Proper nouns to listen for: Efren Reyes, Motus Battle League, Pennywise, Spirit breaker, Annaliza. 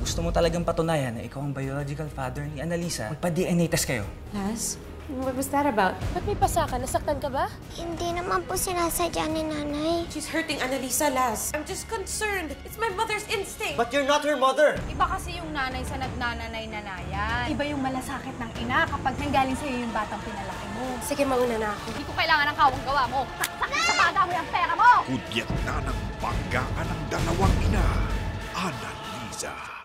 Kung gusto mo talagang patunayan na ikaw ang biological father ni Annaliza, magpa-DNA test kayo. Laz, what was that about? Ba't may pasa ka? Nasaktan ka ba? Hindi naman po sinasadya ni nanay. She's hurting Annaliza, Laz. I'm just concerned. It's my mother's instinct. But you're not her mother. Iba kasi yung nanay sa nagnananay-nanayan. Iba yung malasakit ng ina kapag nanggaling sa'yo yung batang pinalaki mo. Sige, mauna na ako. Hindi ko kailangan ng kawang gawa mo. Sapada mo yung pera mo! Kudyat na ng banggaan ang dalawang ina, Annaliza.